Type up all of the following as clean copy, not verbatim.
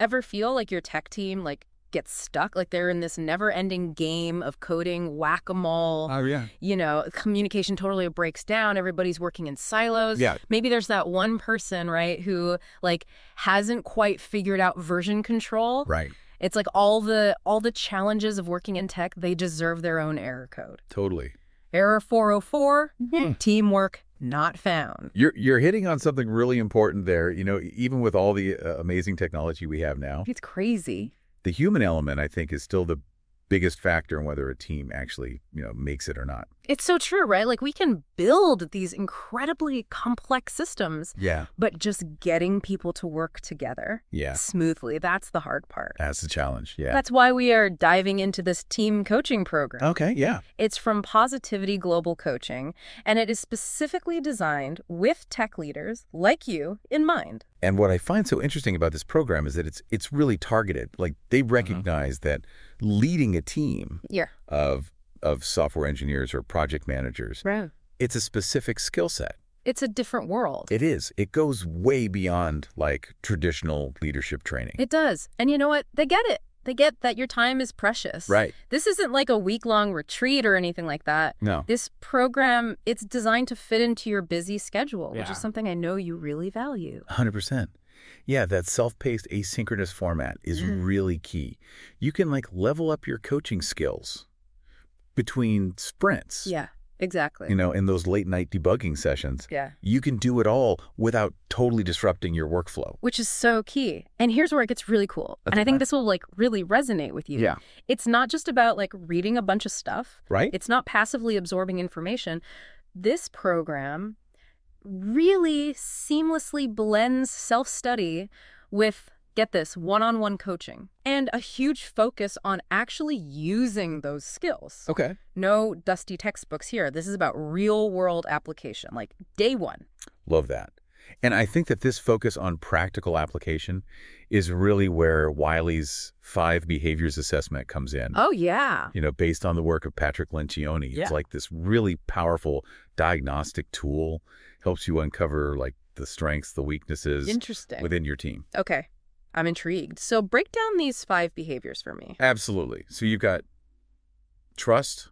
Ever feel like your tech team gets stuck, like they're in this never-ending game of coding, whack-a-mole? Oh, yeah. You know, communication totally breaks down. Everybody's working in silos. Yeah. Maybe there's that one person, right, who hasn't quite figured out version control. Right. It's like all the challenges of working in tech, they deserve their own error code. Totally. Error 404, teamwork not found. You're hitting on something really important there. You know, even with all the amazing technology we have now. It's crazy. The human element, I think, is still the biggest factor in whether a team actually, you know, makes it or not. It's so true, right? Like, we can build these incredibly complex systems, yeah, but just getting people to work together, yeah, smoothly, that's the hard part. That's the challenge, yeah. That's why we are diving into this team coaching program. Okay, yeah. It's from Positivity Global Coaching, and it is specifically designed with tech leaders like you in mind. And what I find so interesting about this program is that it's really targeted. Like, they recognize that leading a team, yeah, of software engineers or project managers, right, it's a specific skill set. It's a different world. It is. It goes way beyond traditional leadership training. It does. And you know what? They get it. They get that your time is precious. Right. This isn't like a week-long retreat or anything like that. No. This program, it's designed to fit into your busy schedule, yeah, which is something I know you really value. 100%. Yeah, that self-paced asynchronous format is really key. You can level up your coaching skills between sprints. Yeah, exactly. You know, in those late night debugging sessions, yeah, you can do it all without totally disrupting your workflow. Which is so key. And here's where it gets really cool. That's and I think this will really resonate with you. Yeah. It's not just about reading a bunch of stuff. Right. It's not passively absorbing information. This program really seamlessly blends self-study with, get this, one-on-one coaching and a huge focus on actually using those skills. Okay. No dusty textbooks here. This is about real-world application, day one. Love that. And I think that this focus on practical application is really where Wiley's 5 behaviors assessment comes in. Oh, yeah. You know, based on the work of Patrick Lencioni. Yeah. It's this really powerful diagnostic tool, helps you uncover the strengths, the weaknesses within your team. Okay. I'm intrigued. So break down these 5 behaviors for me. Absolutely. So you've got trust,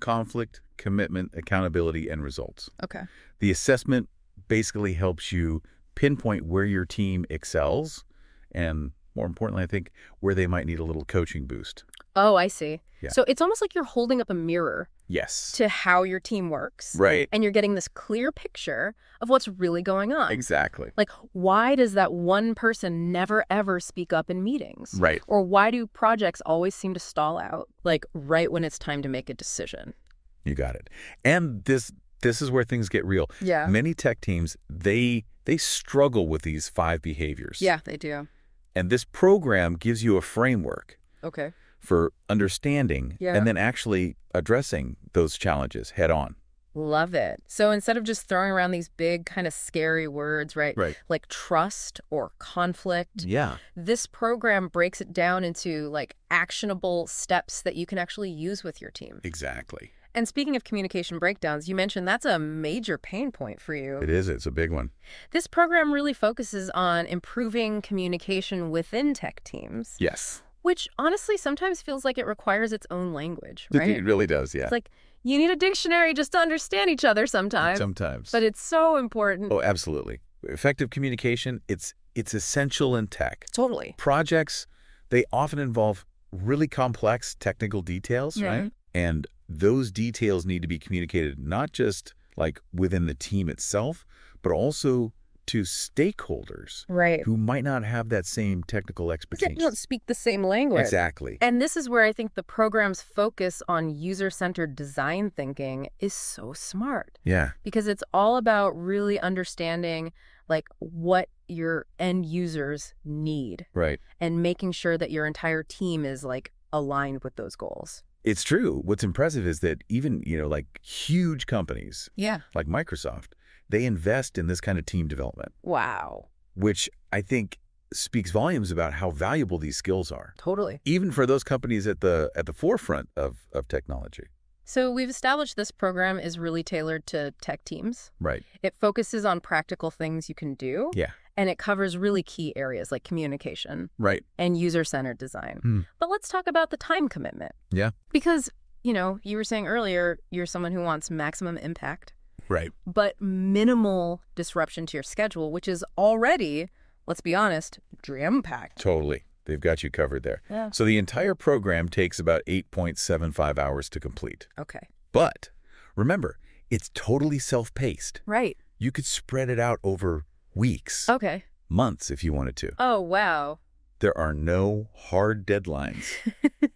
conflict, commitment, accountability, and results. Okay. The assessment basically helps you pinpoint where your team excels and, more importantly, I think, where they might need a little coaching boost. Oh, I see. Yeah. So it's almost like you're holding up a mirror. Yes. To how your team works. Right. And you're getting this clear picture of what's really going on. Exactly. Why does that one person never, ever speak up in meetings? Right. Or why do projects always seem to stall out, right when it's time to make a decision? You got it. And this is where things get real. Yeah. Many tech teams, they struggle with these 5 behaviors. Yeah, they do. And this program gives you a framework. Okay. For understanding, yeah, and then actually addressing those challenges head on. Love it. So instead of just throwing around these big kind of scary words, right? Like trust or conflict, yeah, this program breaks it down into actionable steps that you can actually use with your team. Exactly. And speaking of communication breakdowns, you mentioned that's a major pain point for you. It is. It's a big one. This program really focuses on improving communication within tech teams. Yes. Which honestly sometimes feels like it requires its own language, right? It really does, yeah. It's you need a dictionary just to understand each other sometimes. Sometimes. But it's so important. Oh, absolutely. Effective communication, it's essential in tech. Totally. Projects, they often involve really complex technical details, yeah, right? And those details need to be communicated not just within the team itself, but also to stakeholders, right, who might not have that same technical expertise. They don't speak the same language. Exactly. And this is where I think the program's focus on user-centered design thinking is so smart. Yeah. Because it's all about really understanding what your end users need. Right. And making sure that your entire team is aligned with those goals. It's true. What's impressive is that even, huge companies, yeah, like Microsoft, they invest in this kind of team development. Wow. Which I think speaks volumes about how valuable these skills are. Totally. Even for those companies at the forefront of technology. So we've established this program is really tailored to tech teams. Right. It focuses on practical things you can do. Yeah. And it covers really key areas like communication and user-centered design. But let's talk about the time commitment. Yeah. Because, you know, you were saying earlier, you're someone who wants maximum impact. Right. But minimal disruption to your schedule, which is already, let's be honest, jam-packed. Totally. They've got you covered there. Yeah. So the entire program takes about 8.75 hours to complete. Okay. But remember, it's totally self-paced. Right. You could spread it out over weeks. Okay. Months if you wanted to. Oh, wow. There are no hard deadlines,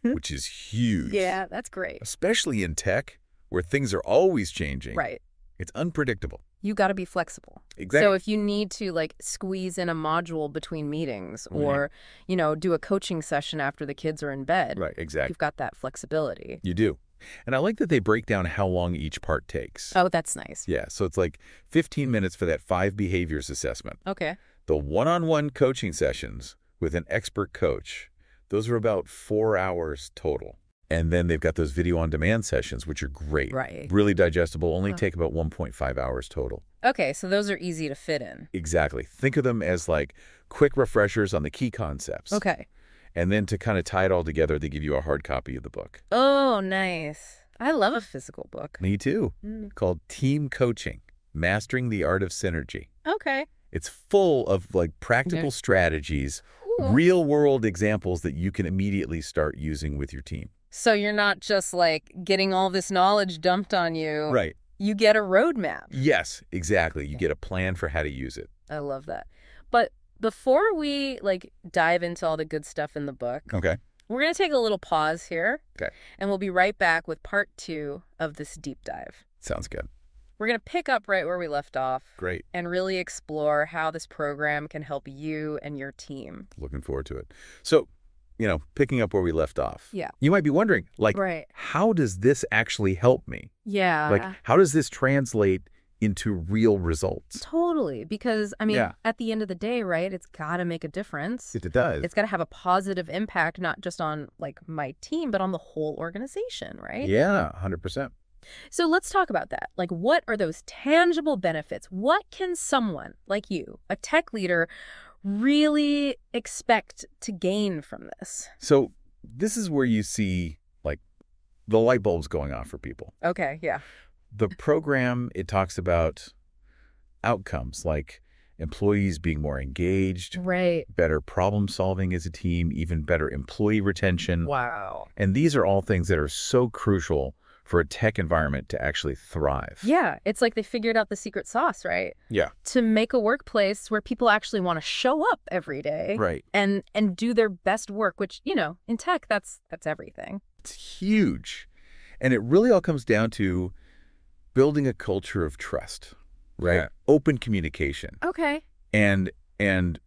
which is huge. Yeah, that's great. Especially in tech, where things are always changing. Right. It's unpredictable. You got to be flexible. Exactly. So if you need to like squeeze in a module between meetings or, you know, do a coaching session after the kids are in bed. Right, exactly. You've got that flexibility. You do. And I like that they break down how long each part takes. Oh, that's nice. Yeah. So it's like 15 minutes for that 5 behaviors assessment. Okay. The one-on-one coaching sessions with an expert coach, those are about 4 hours total. And then they've got those video-on-demand sessions, which are great. Right. Really digestible, only take about 1.5 hours total. Okay, so those are easy to fit in. Exactly. Think of them as like quick refreshers on the key concepts. Okay. And then to kind of tie it all together, they give you a hard copy of the book. Oh, nice. I love a physical book. Me too. Called Team Coaching, Mastering the Art of Synergy. Okay. It's full of like practical strategies, real-world examples that you can immediately start using with your team. So you're not just like getting all this knowledge dumped on you. Right. You get a roadmap. Yes, exactly. You get a plan for how to use it. I love that. But before we like dive into all the good stuff in the book, we're going to take a little pause here. Okay. And we'll be right back with part 2 of this deep dive. Sounds good. We're going to pick up right where we left off. Great. And really explore how this program can help you and your team. Looking forward to it. So, you know, picking up where we left off. Yeah. You might be wondering, like, how does this actually help me? Yeah. Like, how does this translate into real results? Totally. Because, I mean, at the end of the day, right, it's got to make a difference. It does. It's got to have a positive impact, not just on, like, my team, but on the whole organization, right? Yeah, 100%. So let's talk about that. Like, what are those tangible benefits? What can someone like you, a tech leader, really expect to gain from this? So this is where you see like the light bulbs going off for people. Okay, yeah. The program, it talks about outcomes like employees being more engaged, better problem solving as a team, even better employee retention. Wow. And these are all things that are so crucial for a tech environment to actually thrive. Yeah, it's like they figured out the secret sauce, right? Yeah. To make a workplace where people actually want to show up every day. Right. And do their best work, which, you know, in tech, that's everything. It's huge. And it really all comes down to building a culture of trust, right? Yeah. Open communication. Okay. And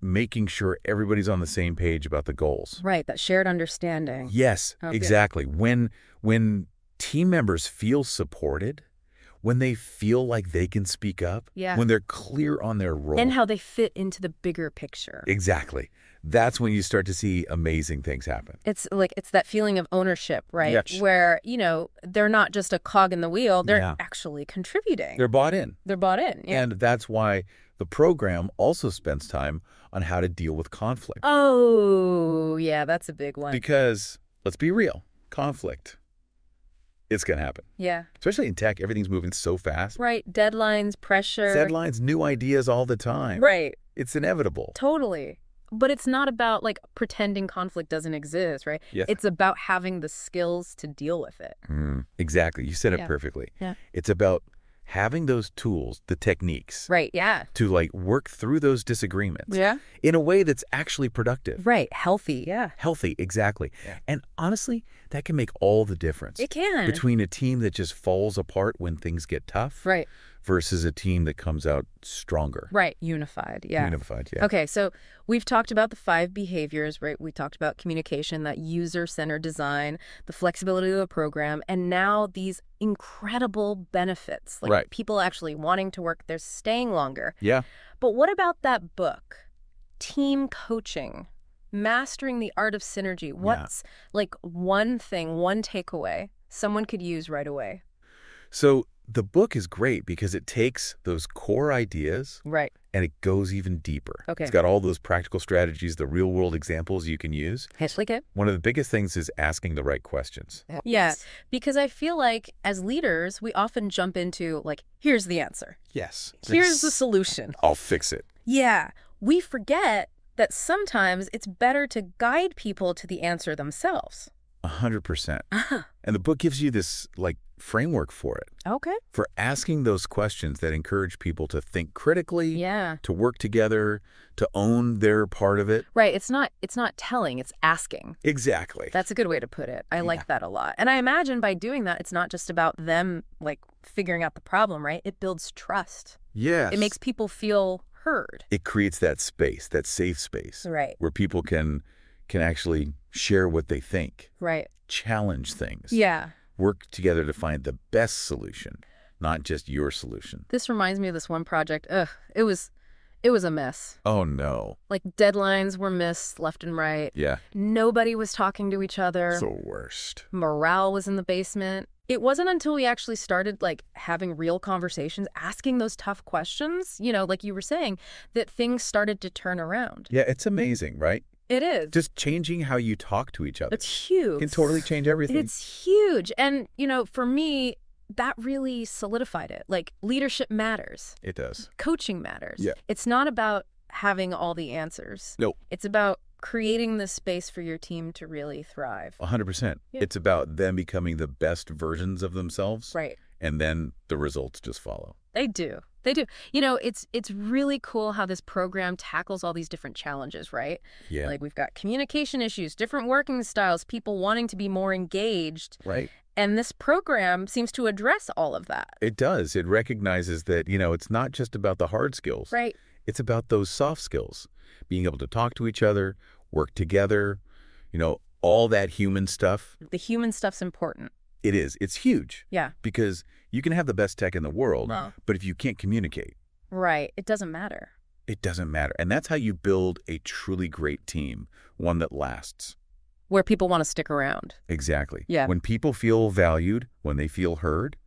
making sure everybody's on the same page about the goals. Right, that shared understanding. Yes, exactly. When team members feel supported, when they feel like they can speak up, when they're clear on their role. And how they fit into the bigger picture. Exactly. That's when you start to see amazing things happen. It's like, it's that feeling of ownership, right? Yes. Where, you know, they're not just a cog in the wheel, they're actually contributing. They're bought in. They're bought in. Yeah. And that's why the program also spends time on how to deal with conflict. Oh, yeah, that's a big one. Because, let's be real, conflict. It's going to happen. Yeah. Especially in tech, everything's moving so fast. Right. Deadlines, pressure. Deadlines, new ideas all the time. Right. It's inevitable. Totally. But it's not about like pretending conflict doesn't exist, right? Yes. It's about having the skills to deal with it. Exactly. You said it perfectly. Yeah. It's about having those tools, the techniques. Right. Yeah. To like work through those disagreements. Yeah. In a way that's actually productive. Right. Healthy. Yeah. Healthy. Exactly. Yeah. And honestly, that can make all the difference. It can. Between a team that just falls apart when things get tough. Right. Versus a team that comes out stronger. Right. Unified. Yeah. Unified. Yeah. Okay. So we've talked about the 5 behaviors, right? We talked about communication, that user-centered design, the flexibility of the program, and now these incredible benefits. Like people actually wanting to work, they're staying longer. Yeah. But what about that book, Team Coaching? Mastering the Art of Synergy. What's like one thing, one takeaway someone could use right away? So The book is great because it takes those core ideas and it goes even deeper. It's got all those practical strategies, the real-world examples you can use. One of the biggest things is asking the right questions. Because I feel like as leaders, we often jump into, like, here's the answer. Here's the solution. I'll fix it. We forget that sometimes it's better to guide people to the answer themselves. 100%. And the book gives you this, like, framework for it. For asking those questions that encourage people to think critically, to work together, to own their part of it. It's not telling, it's asking. Exactly. That's a good way to put it. I like that a lot. And I imagine by doing that, it's not just about them, like, figuring out the problem, right? It builds trust. It makes people feel heard. It creates that space, that safe space. Where people can actually share what they think. Challenge things. Work together to find the best solution, not just your solution. This reminds me of this one project. It was a mess. Oh, no. Like, deadlines were missed left and right. Nobody was talking to each other. It's the worst. Morale was in the basement. It wasn't until we actually started, like, having real conversations, asking those tough questions, you know, like you were saying, that things started to turn around. It's amazing, right? It is. Just changing how you talk to each other. It's huge. Can totally change everything. It's huge. And, you know, for me, that really solidified it. Like, leadership matters. It does. Coaching matters. It's not about having all the answers. It's about creating the space for your team to really thrive. 100%. It's about them becoming the best versions of themselves. And then the results just follow. They do. You know, it's really cool how this program tackles all these different challenges, right? Like, we've got communication issues, different working styles, people wanting to be more engaged. And this program seems to address all of that. It does. It recognizes that, you know, it's not just about the hard skills. It's about those soft skills, being able to talk to each other, work together, you know, all that human stuff. The human stuff's important. It is. It's huge. Because you can have the best tech in the world, but if you can't communicate. It doesn't matter. It doesn't matter. And that's how you build a truly great team, one that lasts. Where people want to stick around. Exactly. When people feel valued, when they feel heard,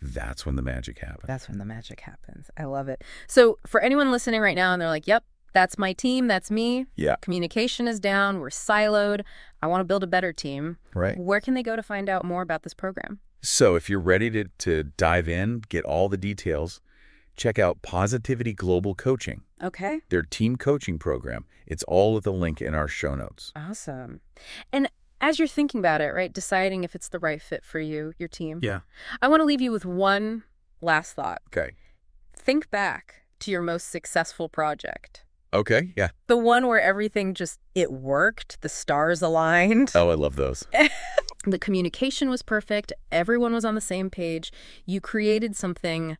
that's when the magic happens. That's when the magic happens. I love it. So for anyone listening right now and they're like, yep, that's my team, that's me. Communication is down, we're siloed, I want to build a better team. Where can they go to find out more about this program? So if you're ready to dive in, get all the details, check out Positivity Global Coaching. Their team coaching program. It's all at the link in our show notes. Awesome. And as you're thinking about it, right, deciding if it's the right fit for you, your team. I want to leave you with one last thought. Think back to your most successful project. The one where everything just, it worked, the stars aligned. I love those. The communication was perfect. Everyone was on the same page. You created something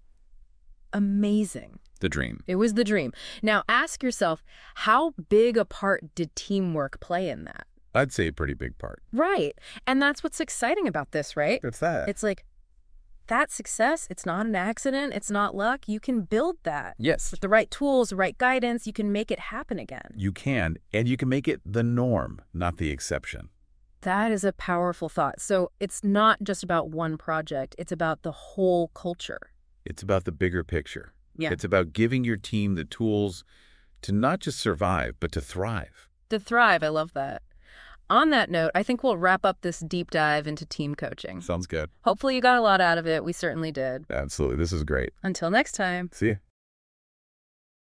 amazing. The dream. It was the dream. Now ask yourself, how big a part did teamwork play in that? I'd say a pretty big part. And that's what's exciting about this, right? It's that. It's like, that success, it's not an accident, it's not luck. You can build that. With the right tools, the right guidance, you can make it happen again. You can, and you can make it the norm, not the exception. That is a powerful thought. So it's not just about one project, it's about the whole culture. It's about the bigger picture. It's about giving your team the tools to not just survive, but to thrive. To thrive, I love that. On that note, I think we'll wrap up this deep dive into team coaching. Sounds good. Hopefully you got a lot out of it. We certainly did. Absolutely. This is great. Until next time. See ya.